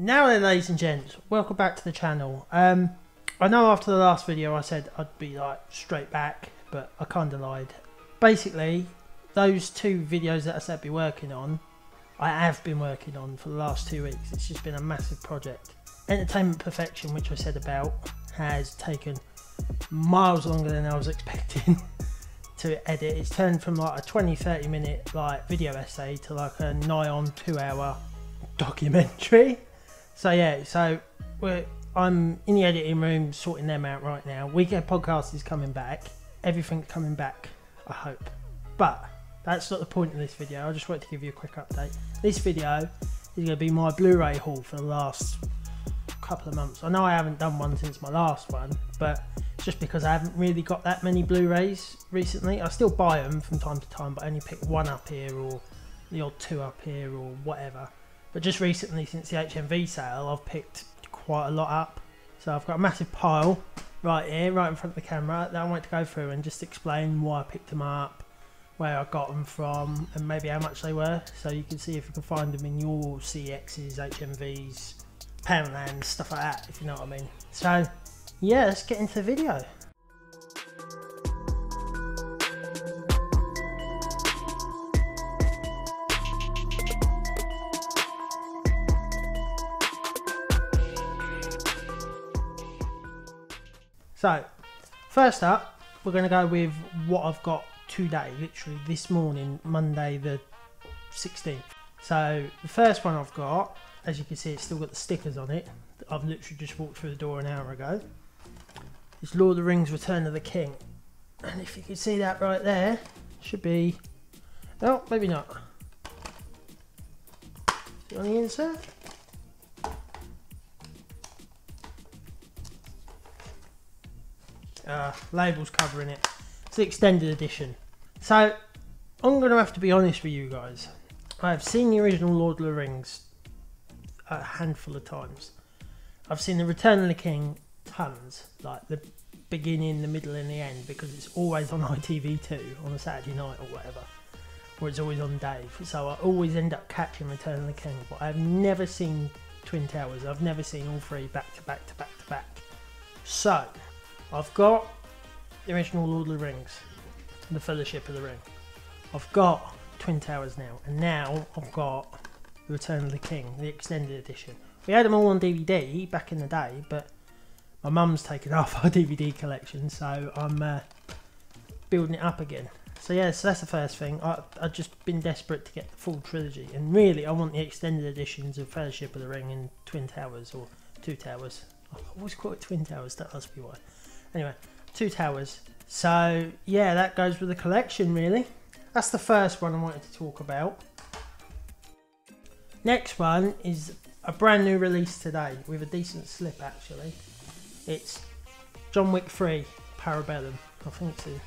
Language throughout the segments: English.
Now then, ladies and gents, welcome back to the channel. I know after the last video I said I'd be like straight back, but I kind of lied. Basically, those two videos that I said I'd be working on, I have been working on for the last 2 weeks. It's just been a massive project. Entertainment Perfection, which I said about, has taken miles longer than I was expecting to edit. It's turned from like a 20-30 minute like video essay to like a nigh on 2 hour documentary. So yeah, so I'm in the editing room sorting them out right now. Weekend Podcast is coming back. Everything's coming back, I hope. But that's not the point of this video. I just wanted to give you a quick update. This video is going to be my Blu-ray haul for the last couple of months. I know I haven't done one since my last one, but it's just because I haven't really got that many Blu-rays recently. I still buy them from time to time, but I only pick one up here or the odd two up here or whatever. But just recently, since the HMV sale, I've picked quite a lot up. So I've got a massive pile right here, right in front of the camera, that I want to go through and just explain why I picked them up, where I got them from, and maybe how much they were. So you can see if you can find them in your CXs, HMVs, Poundlands, stuff like that, if you know what I mean. So yeah, let's get into the video. So, first up, we're going to go with what I've got today, literally this morning, Monday the 16th. So, the first one I've got, as you can see, it's still got the stickers on it. I've literally just walked through the door an hour ago. It's Lord of the Rings, Return of the King. And if you can see that right there, should be... no, maybe not. Is it on the insert? Labels covering it. It's the extended edition. So I'm gonna have to be honest with you guys. I've seen the original Lord of the Rings a handful of times. I've seen the Return of the King tons, like the beginning, the middle and the end, because it's always on ITV2 on a Saturday night or whatever, or it's always on Dave, so I always end up catching Return of the King. But I've never seen Twin Towers. I've never seen all three back to back to back to back. So I've got the original Lord of the Rings, the Fellowship of the Ring. I've got Twin Towers now, and now I've got the Return of the King, the extended edition. We had them all on DVD back in the day, but my mum's taken off our DVD collection, so I'm building it up again. So yeah, so that's the first thing. I've just been desperate to get the full trilogy, and really I want the extended editions of Fellowship of the Ring and Twin Towers, or Two Towers. I always call it Twin Towers, that must be why. Anyway, Two Towers. So yeah, that goes with the collection really. That's the first one I wanted to talk about. Next one is a brand new release today with a decent slip actually. It's John Wick 3 Parabellum. I think it's in.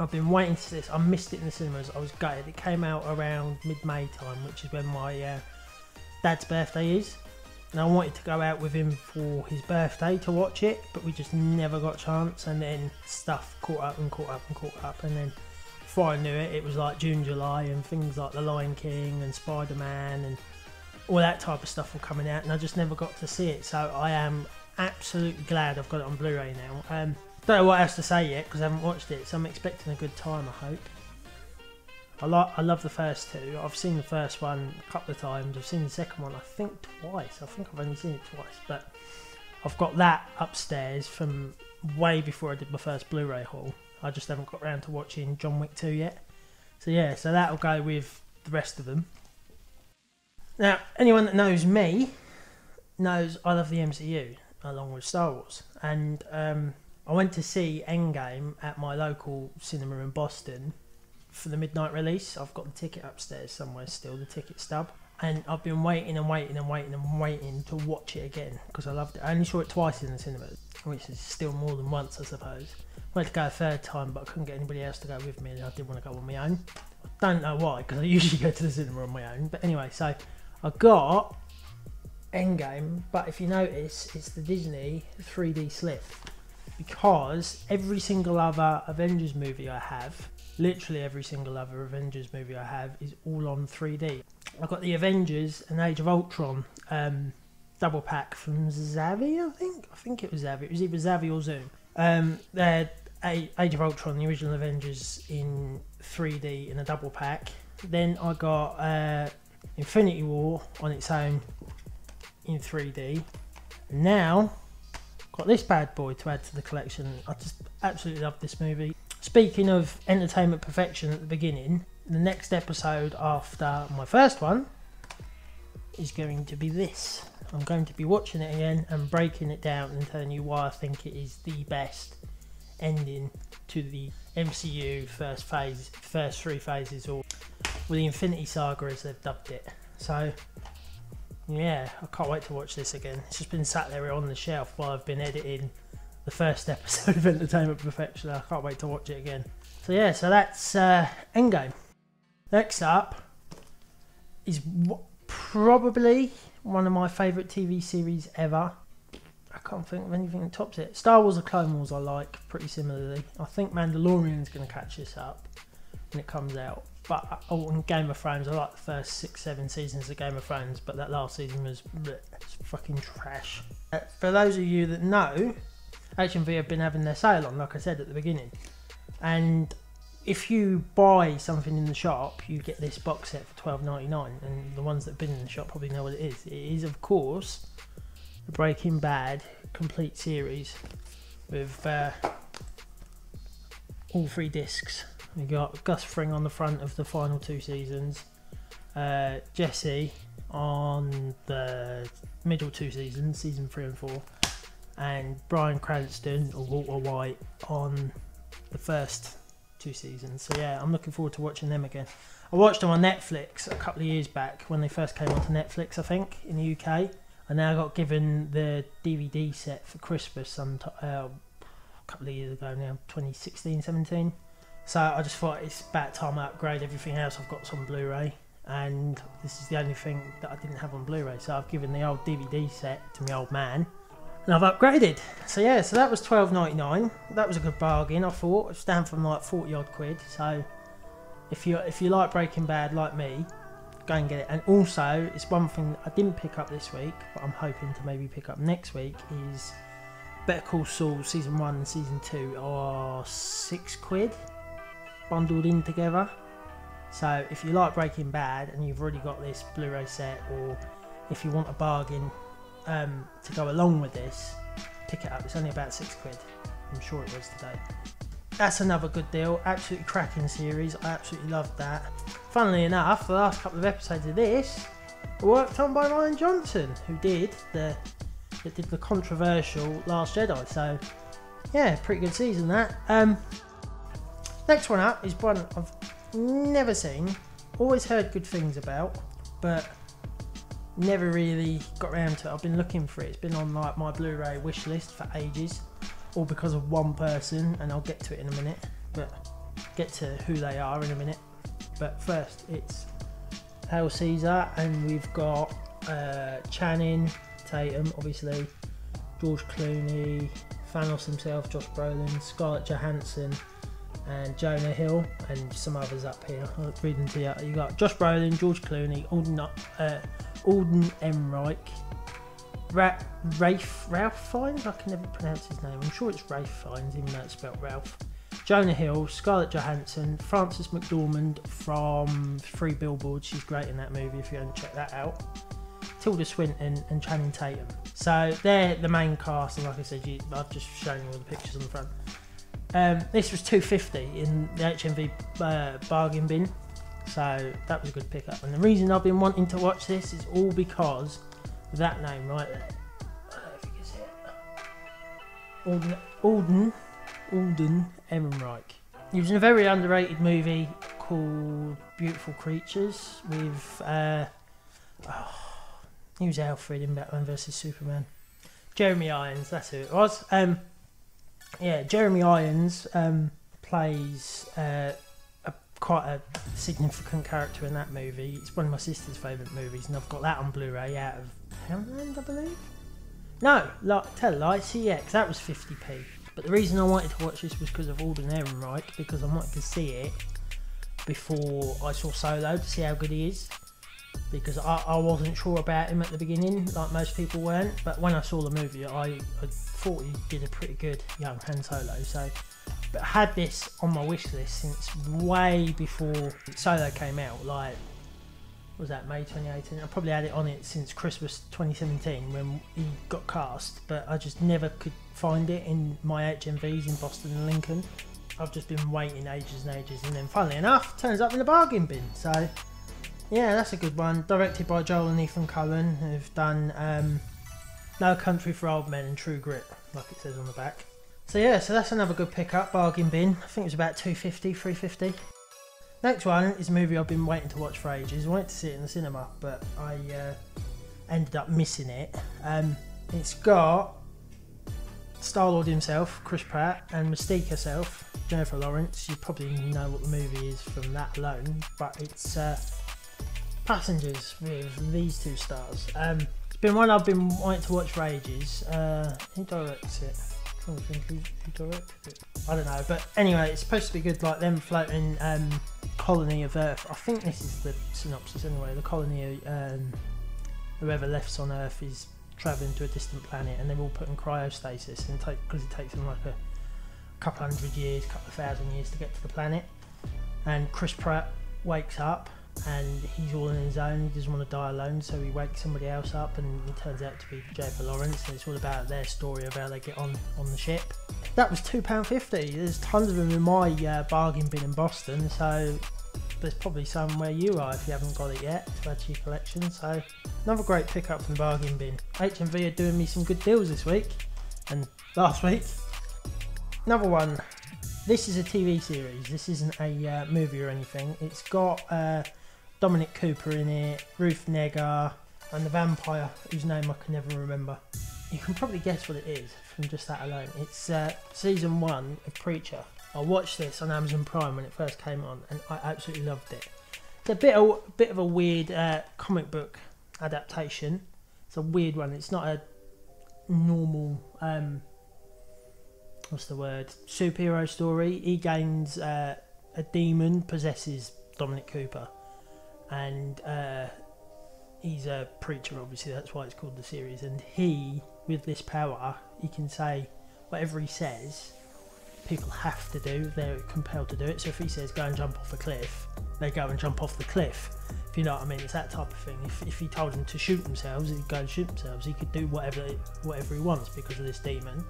I've been waiting for this. I missed it in the cinemas. I was gutted. It came out around mid-May time, which is when my dad's birthday is. And I wanted to go out with him for his birthday to watch it, but we just never got a chance, and then stuff caught up and caught up and caught up, and then before I knew it, it was like June, July, and things like The Lion King and Spider-Man and all that type of stuff were coming out, and I just never got to see it. So I am absolutely glad I've got it on Blu-ray now. Don't know what else to say yet because I haven't watched it, so I'm expecting a good time, I hope. I love the first two. I've seen the first one a couple of times. I've seen the second one I think twice. I think I've only seen it twice, but I've got that upstairs from way before I did my first Blu-ray haul. I just haven't got around to watching John Wick 2 yet. So yeah, so that'll go with the rest of them. Now, anyone that knows me knows I love the MCU along with Star Wars. And I went to see Endgame at my local cinema in Boston for the midnight release. I've got the ticket upstairs somewhere still, the ticket stub, and I've been waiting and waiting and waiting and waiting to watch it again because I loved it. I only saw it twice in the cinema, which is still more than once, I suppose. I went to go a third time, but I couldn't get anybody else to go with me, and I didn't want to go on my own. I don't know why, because I usually go to the cinema on my own. But anyway, so I got Endgame, but if you notice, it's the Disney 3D slip. because every single other Avengers movie I have, literally every single other Avengers movie I have, is all on 3D. I've got the Avengers and Age of Ultron double pack from Zavi, I think it was Zavi. It was either Zavi or Zoom. They're Age of Ultron, the original Avengers, in 3D in a double pack. Then I got Infinity War on its own in 3D. Now got this bad boy to add to the collection. I just absolutely love this movie. Speaking of Entertainment Perfection at the beginning, the next episode after my first one is going to be this. I'm going to be watching it again and breaking it down and telling you why I think it is the best ending to the MCU first three phases, or with the Infinity Saga as they've dubbed it. So yeah, I can't wait to watch this again. It's just been sat there on the shelf while I've been editing the first episode of Entertainment Perfection. I can't wait to watch it again. So yeah, so that's Endgame. Next up is probably one of my favourite TV series ever. I can't think of anything that tops it. Star Wars: The Clone Wars I like pretty similarly. I think Mandalorian's going to catch this up when it comes out. But on Game of Thrones, I like the first 6-7 seasons of Game of Thrones, but that last season was fucking trash. For those of you that know, HMV have been having their sale on, like I said at the beginning. And if you buy something in the shop, you get this box set for £12.99, and the ones that have been in the shop probably know what it is. It is, of course, the Breaking Bad complete series with all three discs. We got Gus Fring on the front of the final two seasons, Jesse on the middle two seasons, season 3 and 4, and Bryan Cranston or Walter White on the first two seasons. So yeah, I'm looking forward to watching them again. I watched them on Netflix a couple of years back when they first came onto Netflix, I think, in the UK. And then I got given the DVD set for Christmas sometime, a couple of years ago now, 2016-17. So I just thought it's about time I upgrade everything else I've got on Blu-ray, and this is the only thing that I didn't have on Blu-ray, so I've given the old DVD set to my old man and I've upgraded. So yeah, so that was £12.99. that was a good bargain, I thought. It's down from like 40 odd quid, so if you like Breaking Bad like me, go and get it. And also, it's one thing that I didn't pick up this week but I'm hoping to maybe pick up next week is Better Call Saul season 1 and season 2 are £6 bundled in together. So if you like Breaking Bad and you've already got this Blu-ray set, or if you want a bargain to go along with this, pick it up. It's only about £6, I'm sure it was today. That's another good deal. Absolutely cracking series, I absolutely loved that. Funnily enough, the last couple of episodes of this were worked on by Rian Johnson, who did the controversial Last Jedi. So yeah, pretty good season that. Next one up is one I've never seen, always heard good things about, but never really got around to it. I've been looking for it. It's been on like my Blu-ray wish list for ages, all because of one person, and I'll get to it in a minute, but get to who they are in a minute. But first, it's Hail Caesar, and we've got Channing Tatum, obviously, George Clooney, Thanos himself, Josh Brolin, Scarlett Johansson, and Jonah Hill, and some others up here. I'll read them to you. You got Josh Brolin, George Clooney, Alden Ehrenreich, Ralph Fiennes. I can never pronounce his name. I'm sure it's Ralph Fiennes, even though it's spelled Ralph. Jonah Hill, Scarlett Johansson, Frances McDormand from 3 Billboards. She's great in that movie if you haven't checked that out. Tilda Swinton and Channing Tatum. So they're the main cast, and like I said, I've just shown you all the pictures on the front. This was £2.50 in the HMV bargain bin, so that was a good pickup. And the reason I've been wanting to watch this is all because of that name right there. I don't know if you can see it. Alden Ehrenreich. He was in a very underrated movie called Beautiful Creatures with he was Alfred in Batman vs Superman. Jeremy Irons, that's who it was. Yeah, Jeremy Irons plays quite a significant character in that movie. It's one of my sister's favourite movies, and I've got that on Blu-ray out of Poundland, I believe. No, tell a lie, CX, that was 50p. But the reason I wanted to watch this was because of Alden Ehrenreich, because I wanted to see it before I saw Solo to see how good he is, because I wasn't sure about him at the beginning, like most people weren't, but when I saw the movie I thought he did a pretty good young Han Solo. So, but I had this on my wish list since way before Solo came out, like, was that May 2018? I probably had it on it since Christmas 2017 when he got cast, but I just never could find it in my HMVs in Boston and Lincoln. I've just been waiting ages and ages, and then funnily enough turns up in the bargain bin. So yeah, that's a good one. Directed by Joel and Ethan Coen, who've done No Country for Old Men and True Grit, like it says on the back. So yeah, so that's another good pickup, bargain bin. I think it was about $2.50, $3.50. Next one is a movie I've been waiting to watch for ages. I wanted to see it in the cinema, but I ended up missing it. It's got Star-Lord himself, Chris Pratt, and Mystique herself, Jennifer Lawrence. You probably know what the movie is from that alone, but it's Passengers with these two stars. It's been one I've been wanting to watch for ages. Who directs it? I'm trying to think who directed it. I don't know, but anyway, it's supposed to be good, like them floating colony of Earth. I think this is the synopsis anyway. The colony of whoever left's on Earth is travelling to a distant planet, and they're all put in cryostasis, and because it takes them like a couple hundred years, couple of thousand years to get to the planet. And Chris Pratt wakes up, and he's all on his own. He doesn't want to die alone, so he wakes somebody else up, and it turns out to be Jennifer Lawrence. And it's all about their story of how they get on the ship. That was £2.50. There's tons of them in my bargain bin in Boston, so there's probably some where you are if you haven't got it yet to add to your collection. So another great pickup from the bargain bin. HMV are doing me some good deals this week and last week. Another one. This is a TV series. This isn't a movie or anything. It's got Dominic Cooper in it, Ruth Negga, and the vampire whose name I can never remember. You can probably guess what it is from just that alone. It's season 1 of Preacher. I watched this on Amazon Prime when it first came on, and I absolutely loved it. It's a bit of a weird comic book adaptation. It's a weird one. It's not a normal what's the word, superhero story. He gains a demon possesses Dominic Cooper, and he's a preacher, obviously. That's why it's called the series. And he, with this power, he can say whatever he says. People have to do, they're compelled to do it. So if he says go and jump off a cliff, they go and jump off the cliff, if you know what I mean. It's that type of thing. If he told them to shoot themselves, he'd go and shoot themselves. He could do whatever he wants because of this demon.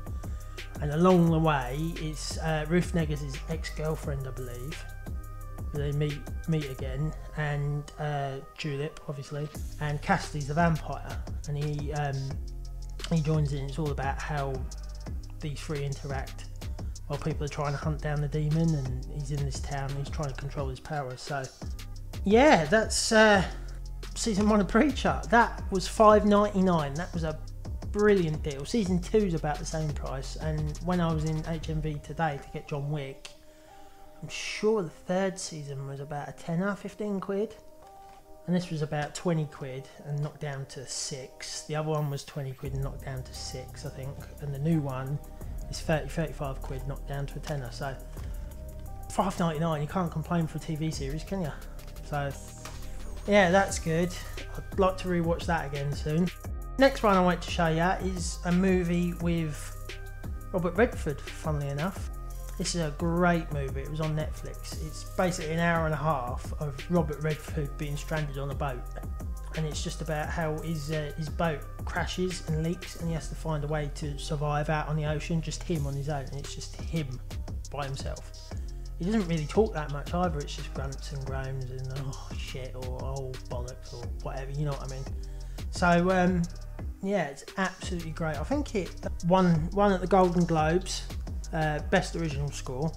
And along the way, it's Ruth Negga's ex-girlfriend, I believe. They meet again, and Tulip, obviously, and Cassidy's the vampire, and he joins in. It's all about how these three interact while people are trying to hunt down the demon, and he's in this town and he's trying to control his powers. So yeah, that's season 1 of Preacher. That was $5.99. That was a brilliant deal. Season 2 is about the same price, and when I was in HMV today to get John Wick, I'm sure the 3rd season was about a tenner, 15 quid. And this was about 20 quid and knocked down to 6. The other one was 20 quid and knocked down to 6, I think. And the new one is 30, 35 quid, knocked down to a tenner. So $5.99, you can't complain for a TV series, can you? So yeah, that's good. I'd like to rewatch that again soon. Next one I want to show you is a movie with Robert Redford, funnily enough. This is a great movie. It was on Netflix. It's basically an hour and a half of Robert Redford being stranded on a boat, and it's just about how his boat crashes and leaks, and he has to find a way to survive out on the ocean, just him on his own. And it's just him by himself. He doesn't really talk that much either. It's just grunts and groans and oh shit or oh bollocks or whatever, you know what I mean. So yeah, it's absolutely great. I think it won at the Golden Globes. Best original score,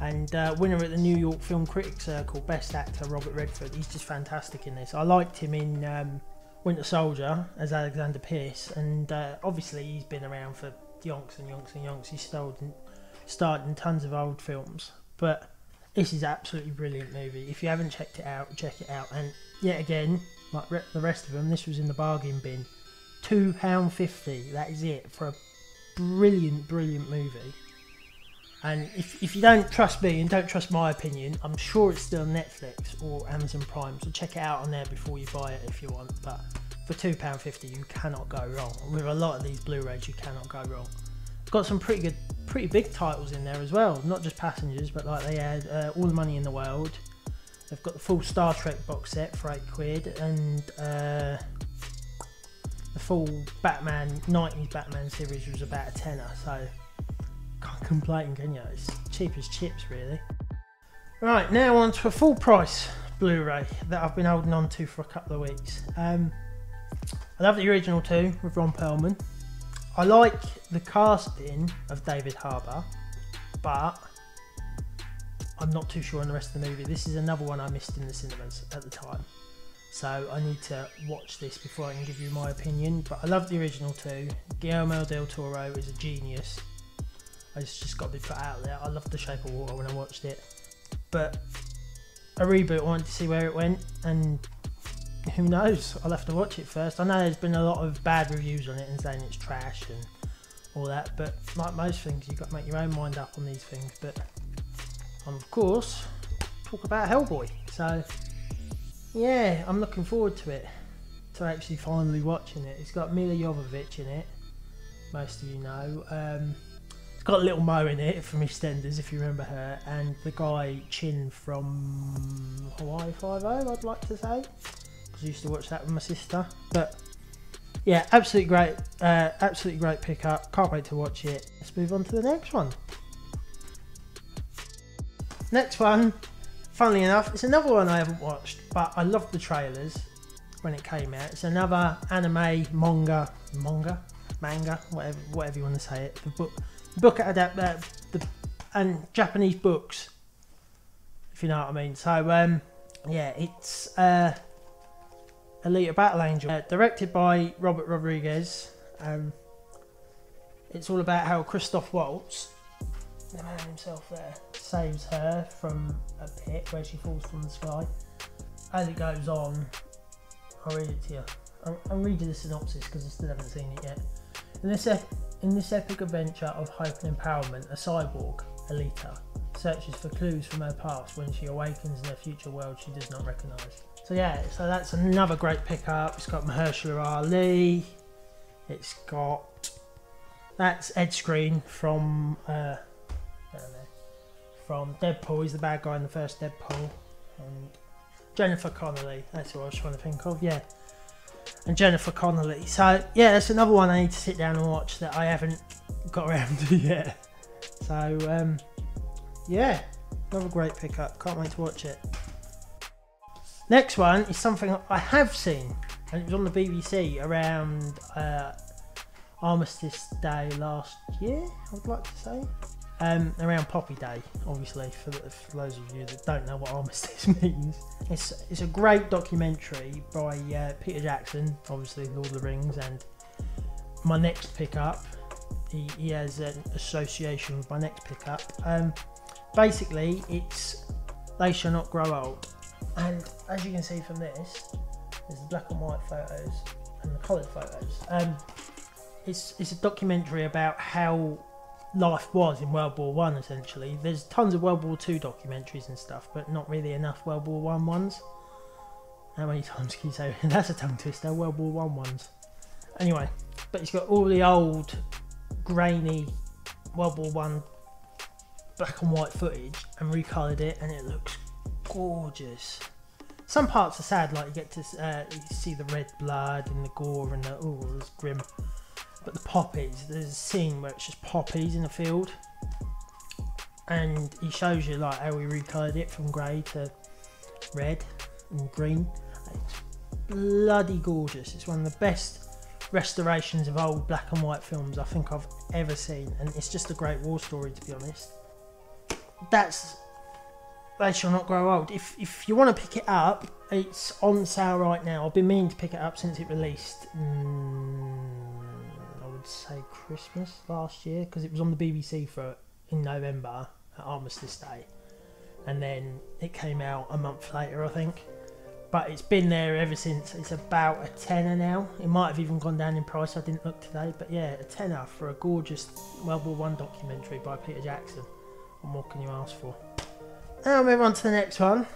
and winner at the New York Film Critics Circle, best actor, Robert Redford. He's just fantastic in this. I liked him in Winter Soldier as Alexander Pierce, and obviously he's been around for yonks and yonks and yonks. He's starred in tons of old films, but this is absolutely brilliant movie. If you haven't checked it out, check it out. And yet again, like the rest of them, this was in the bargain bin. £2.50, that is it, for a brilliant, brilliant movie. And if you don't trust me and don't trust my opinion, I'm sure it's still on Netflix or Amazon Prime, so check it out on there before you buy it if you want. But for £2.50 you cannot go wrong. With a lot of these Blu-rays you cannot go wrong. It's got some pretty good, pretty big titles in there as well, not just Passengers, but like they had All the Money in the World. They've got the full Star Trek box set for £8 and the full Batman, 90s Batman series was about a tenner, so can't complain, can you? It's cheap as chips, really. Right, now on to a full price Blu-ray that I've been holding on to for a couple of weeks. I love the original two with Ron Perlman. I like the casting of David Harbour, but I'm not too sure on the rest of the movie. This is another one I missed in the cinemas at the time, so I need to watch this before I can give you my opinion. But I love the original two. Guillermo del Toro is a genius. It's just got to be put out there. I loved The Shape of Water when I watched it, but a reboot, I wanted to see where it went, and who knows, I'll have to watch it first. I know there's been a lot of bad reviews on it and saying it's trash and all that, but like most things, you've got to make your own mind up on these things. But I'm, of course, talk about Hellboy, so yeah, I'm looking forward to it, to actually finally watching it. It's got Mila Jovovich in it, most of you know. It's got Little Mo in it from EastEnders, if you remember her, and the guy Chin from Hawaii Five-0, I'd like to say, because I used to watch that with my sister. But yeah, absolutely great pickup. Can't wait to watch it. Let's move on to the next one. Next one, funnily enough, it's another one I haven't watched, but I loved the trailers when it came out. It's another anime manga, whatever you want to say it. The book and Japanese books, if you know what I mean. So yeah, it's Alita Battle Angel, directed by Robert Rodriguez. It's all about how Christoph Waltz, the man himself there, saves her from a pit where she falls from the sky. As it goes on, I'll read it to you. I'll read you the synopsis because I still haven't seen it yet. In this epic adventure of hope and empowerment, a cyborg, Alita, searches for clues from her past when she awakens in a future world she does not recognise. So yeah, so that's another great pickup. It's got Mahershala Ali. It's got... that's Ed Skrein from... from Deadpool. He's the bad guy in the first Deadpool. And Jennifer Connelly. That's what I was trying to think of, yeah. And Jennifer Connelly. So yeah, that's another one I need to sit down and watch that I haven't got around to yet. So yeah, another great pickup. Can't wait to watch it. Next one is something I have seen, and it was on the BBC around Armistice Day last year, I would like to say. Around Poppy Day, obviously, for those of you that don't know what Armistice means. It's a great documentary by Peter Jackson, obviously Lord of the Rings, and my next pickup, he has an association with my next pickup. Basically, it's They Shall Not Grow Old, and as you can see from this, there's the black and white photos and the coloured photos. It's a documentary about how life was in World War I, essentially. There's tons of World War II documentaries and stuff, but not really enough World War I ones. How many times can you say that's a tongue twister? World War I ones. Anyway, but it's got all the old grainy World War I black and white footage and recolored it, and it looks gorgeous. Some parts are sad, like you get to see the red blood and the gore and the oh, it's grim. But the poppies, there's a scene where it's just poppies in a field, and he shows you like how we recolored it from grey to red and green. It's bloody gorgeous. It's one of the best restorations of old black and white films I think I've ever seen, and it's just a great war story, to be honest. That's They Shall Not Grow Old. If you want to pick it up, it's on sale right now. I've been meaning to pick it up since it released. Say Christmas last year, because it was on the BBC in November at Armistice Day, and then it came out a month later, I think. But it's been there ever since. It's about a tenner now. It might have even gone down in price. I didn't look today, but yeah, a tenner for a gorgeous World War I documentary by Peter Jackson. And what can you ask for? Now move on to the next one.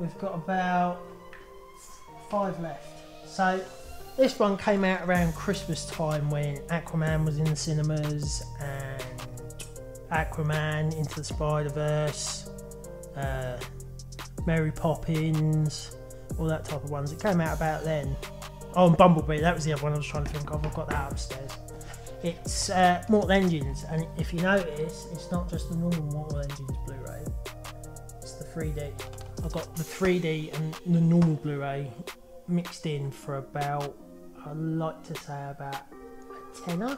We've got about 5 left. So this one came out around Christmas time when Aquaman was in the cinemas, and Aquaman, Into the Spider-Verse, Mary Poppins, all that type of ones. It came out about then. Oh, and Bumblebee, that was the other one I was trying to think of. I've got that upstairs. It's Mortal Engines, and if you notice, it's not just the normal Mortal Engines Blu-ray, it's the 3D. I got the 3D and the normal Blu-ray mixed in for about, I'd like to say about a tenner.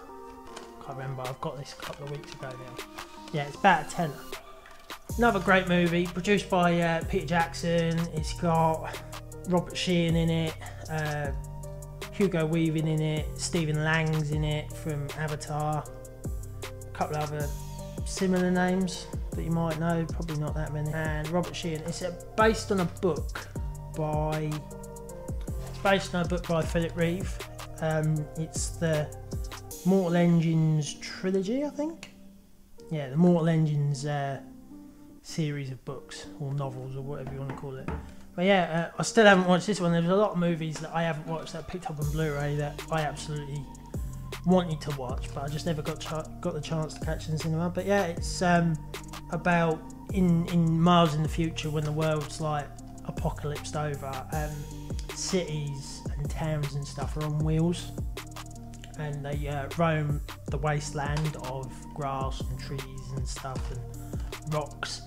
Can't remember, I've got this a couple of weeks ago now. Yeah, it's about a tenner. Another great movie, produced by Peter Jackson. It's got Robert Sheehan in it, Hugo Weaving in it, Stephen Lang's in it from Avatar, a couple of other similar names that you might know, probably not that many. And Robert Sheehan. It's based on a book by Philip Reeve. It's the Mortal Engines trilogy, I think. Yeah, the Mortal Engines series of books or novels or whatever you want to call it. But yeah, I still haven't watched this one. There's a lot of movies that I haven't watched that I picked up on Blu-ray that I absolutely wanted to watch, but I just never got the chance to catch in the cinema. But yeah, it's about in miles in the future when the world's like apocalypsed over, cities and towns and stuff are on wheels, and they roam the wasteland of grass and trees and stuff and rocks,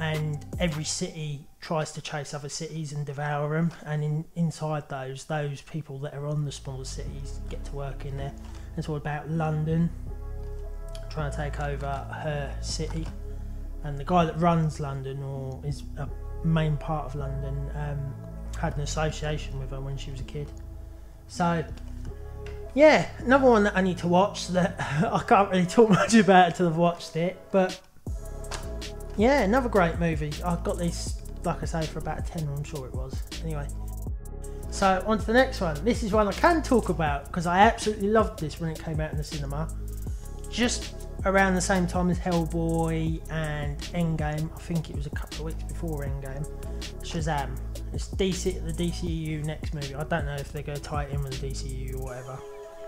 and every city tries to chase other cities and devour them, and inside those people that are on the smaller cities get to work in there. And it's all about London trying to take over her city, and the guy that runs London, or is a main part of London, had an association with her when she was a kid. So yeah, another one that I need to watch that I can't really talk much about until I've watched it, but yeah, another great movie. I've got this, like I say, for about a tenner, I'm sure it was. Anyway, so on to the next one. This is one I can talk about because I absolutely loved this when it came out in the cinema, just around the same time as Hellboy and Endgame. I think it was a couple of weeks before Endgame. Shazam. It's DC, the DCEU next movie. I don't know if they're going to tie it in with the DCEU or whatever.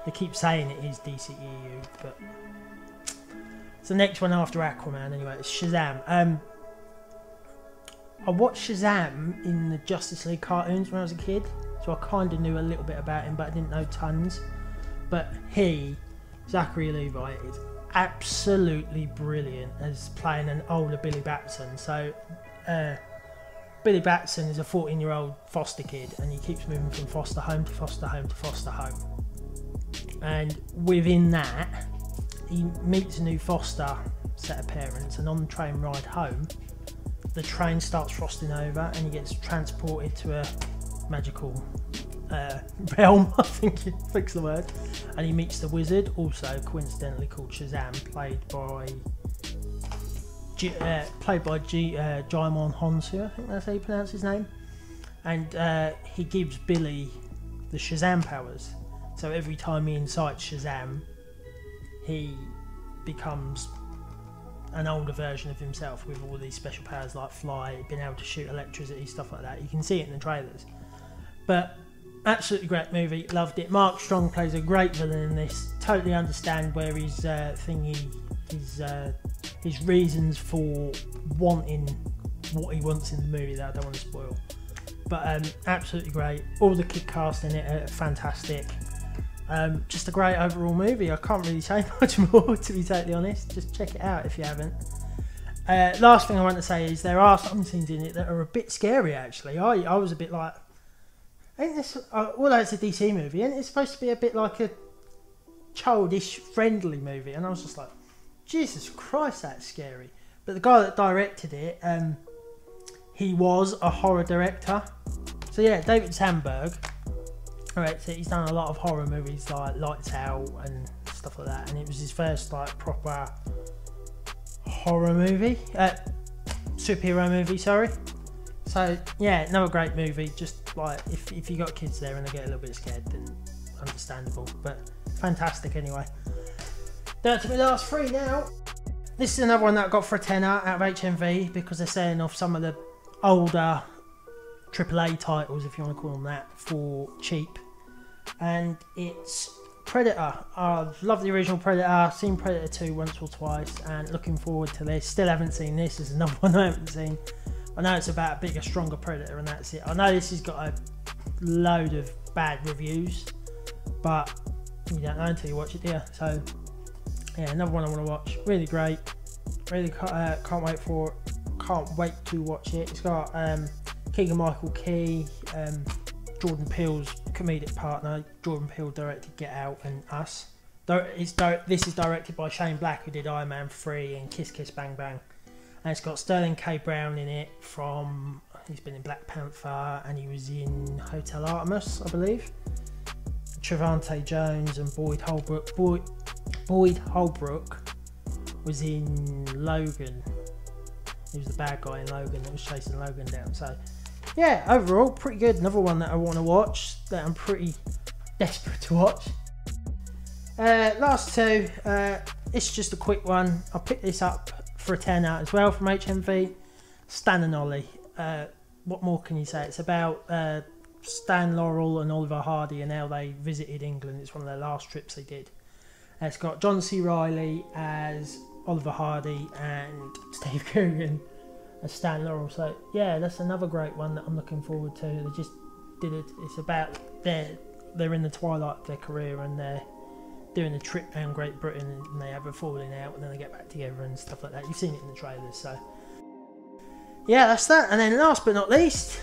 They keep saying it is DCEU, but it's the next one after Aquaman. Anyway, it's Shazam. I watched Shazam in the Justice League cartoons when I was a kid, so I kind of knew a little bit about him, but I didn't know tons. But he, Zachary Levi, is absolutely brilliant as playing an older Billy Batson. So Billy Batson is a 14-year-old foster kid, and he keeps moving from foster home to foster home to foster home. And within that, he meets a new foster set of parents, and on the train ride home, the train starts frosting over, and he gets transported to a magical realm, I think you fix the word, and he meets the wizard, also coincidentally called Shazam, played by Jaimon Hounsou, I think that's how you pronounce his name. And he gives Billy the Shazam powers, so every time he incites Shazam, he becomes an older version of himself with all these special powers like fly, being able to shoot electricity, stuff like that. You can see it in the trailers. But absolutely great movie, loved it. Mark Strong plays a great villain in this. Totally understand where his his reasons for wanting what he wants in the movie that I don't want to spoil. But absolutely great. All the kid cast in it are fantastic. Just a great overall movie. I can't really say much more, to be totally honest. Just check it out if you haven't. Last thing I want to say is there are some scenes in it that are a bit scary, actually. I was a bit like, ain't this, although it's a DC movie, and it's supposed to be a bit like a childish friendly movie, and I was just like, Jesus Christ, that's scary. But the guy that directed it, he was a horror director. So yeah, David Sandberg. Alright, so he's done a lot of horror movies like Lights Out and stuff like that, and it was his first like proper superhero movie, sorry. So yeah, another great movie. Just like if you got kids there and they get a little bit scared, then understandable, but fantastic anyway. Down to my last three now. This is another one that I got for a tenner out of HMV because they're selling off some of the older AAA titles, if you want to call them that, for cheap. And it's Predator. I love the original Predator. I've seen Predator 2 once or twice and looking forward to this. Still haven't seen this. This is another one I haven't seen. I know it's about a bigger, stronger Predator and that's it. I know this has got a load of bad reviews, but you don't know until you watch it, do you? So yeah, another one I want to watch. Really great. Really can't wait for it. Can't wait to watch it. It's got Keegan-Michael Key, Jordan Peele's comedic partner. Jordan Peele directed Get Out and Us. This is directed by Shane Black, who did Iron Man 3 and Kiss Kiss Bang Bang. And it's got Sterling K. Brown in it from... He's been in Black Panther and he was in Hotel Artemis, I believe. Trevante Jones and Boyd Holbrook. Boyd Holbrook was in Logan. He was the bad guy in Logan that was chasing Logan down. So yeah, overall pretty good. Another one that I want to watch, that I'm pretty desperate to watch. Last two. It's just a quick one. I picked this up for a tenner as well from HMV. Stan and Ollie. What more can you say? It's about Stan Laurel and Oliver Hardy and how they visited England. It's one of their last trips they did. It's got John C. Reilly as Oliver Hardy and Steve Coogan as Stan Laurel. So yeah, that's another great one that I'm looking forward to. They just did it. It's about they're in the twilight of their career and they're doing a trip down Great Britain and they have a falling out and then they get back together and stuff like that. You've seen it in the trailers. So yeah, that's that. And then last but not least,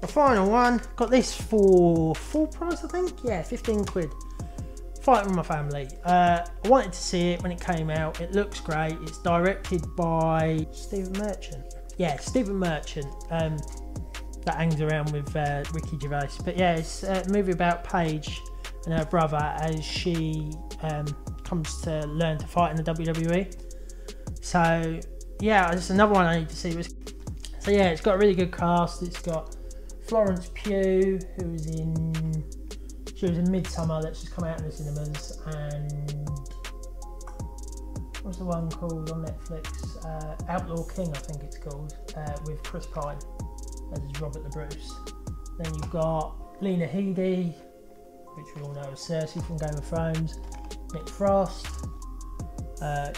the final one. Got this for full price, I think. Yeah, 15 quid. Fight With My Family. I wanted to see it when it came out. It looks great. It's directed by Stephen Merchant. Yeah, Stephen Merchant. That hangs around with Ricky Gervais. But yeah, it's a movie about Paige and her brother as she comes to learn to fight in the WWE. So yeah, it's another one I need to see. So yeah, it's got a really good cast. It's got Florence Pugh, who was in... She was in Midsummer, that's just come out in the cinemas, and what's the one called on Netflix? Outlaw King, I think it's called, with Chris Pine as Robert the Bruce. Then you've got Lena Headey, which we all know as Cersei from Game of Thrones, Nick Frost,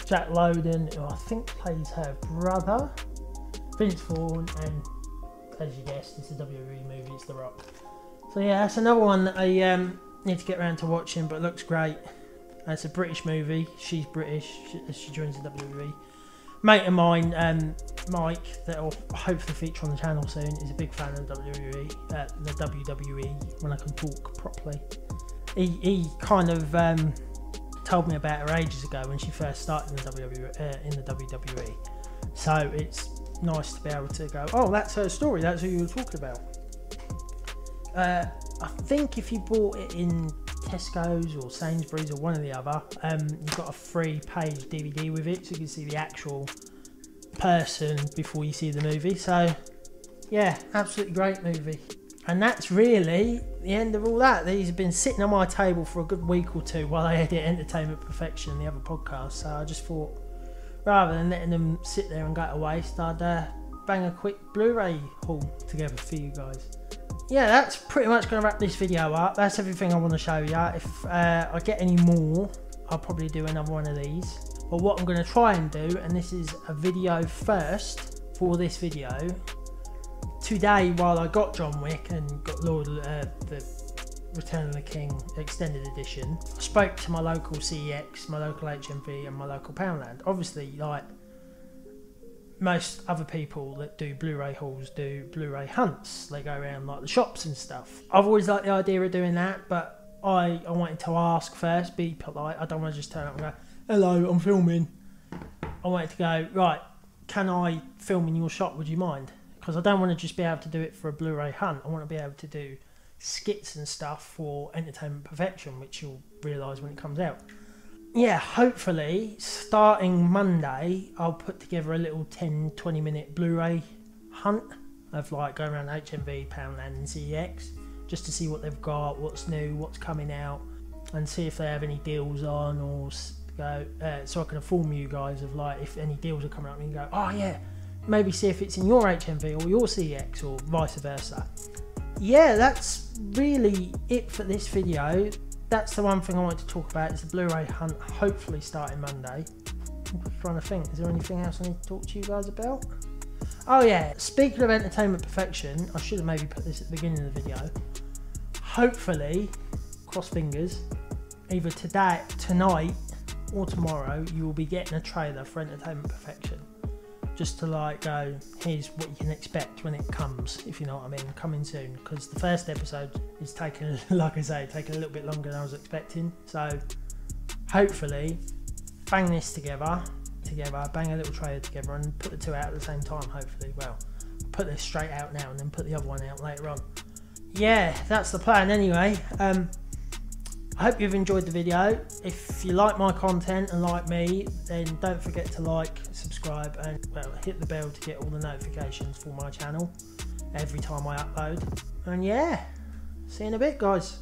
Jack Lowden, who I think plays her brother, Vince Vaughn, and as you guessed, it's a WWE movie, it's The Rock. So yeah, that's another one that I need to get around to watching, but it looks great. It's a British movie. She's British. She joins the WWE. Mate of mine, Mike, that will hopefully feature on the channel soon, is a big fan of the WWE, when I can talk properly. He kind of told me about her ages ago when she first started in the WWE. So it's nice to be able to go, oh, that's her story. That's who you were talking about. I think if you bought it in Tesco's or Sainsbury's or one or the other, you've got a free page DVD with it, so you can see the actual person before you see the movie. So yeah, absolutely great movie. And that's really the end of all that. These have been sitting on my table for a good week or two while I edit Entertainment Perfection, the other podcast. So I just thought, rather than letting them sit there and go to waste, I'd bang a quick Blu-ray haul together for you guys. Yeah, that's pretty much going to wrap this video up. That's everything I want to show you. If I get any more, I'll probably do another one of these. But what I'm going to try and do, and this is a video first for this video, today while I got John Wick and got the Return of the King Extended Edition, I spoke to my local CEX, my local HMV and my local Poundland. Obviously, like most other people that do Blu-ray hauls do Blu-ray hunts. They go around like the shops and stuff. I've always liked the idea of doing that, but I wanted to ask first, be polite. I don't want to just turn up and go, hello, I'm filming. I wanted to go, right, can I film in your shop, would you mind? Because I don't want to just be able to do it for a Blu-ray hunt. I want to be able to do skits and stuff for Entertainment Perfection, which you'll realise when it comes out. Yeah, hopefully starting Monday I'll put together a little 10-20 minute Blu-ray hunt of like going around HMV, Poundland and CEX just to see what they've got, what's new, what's coming out, and see if they have any deals on, or so I can inform you guys of like if any deals are coming up and you can go, oh yeah, maybe see if it's in your HMV or your CEX or vice versa. Yeah, that's really it for this video. That's the one thing I want to talk about is the Blu-ray hunt, hopefully starting Monday. I'm trying to think, is there anything else I need to talk to you guys about? Oh yeah, speaking of Entertainment Perfection, I should have maybe put this at the beginning of the video. Hopefully, cross fingers, either today, tonight or tomorrow, you will be getting a trailer for Entertainment Perfection. Just to like go, here's what you can expect when it comes, if you know what I mean, coming soon. Because the first episode is taking, like I say, taking a little bit longer than I was expecting. So hopefully, bang this together, bang a little trailer together and put the two out at the same time, hopefully. Well, put this straight out now and then put the other one out later on. Yeah, that's the plan anyway. I hope you've enjoyed the video. If you like my content and like me, then don't forget to like, subscribe and well, hit the bell to get all the notifications for my channel every time I upload. And yeah, see you in a bit, guys.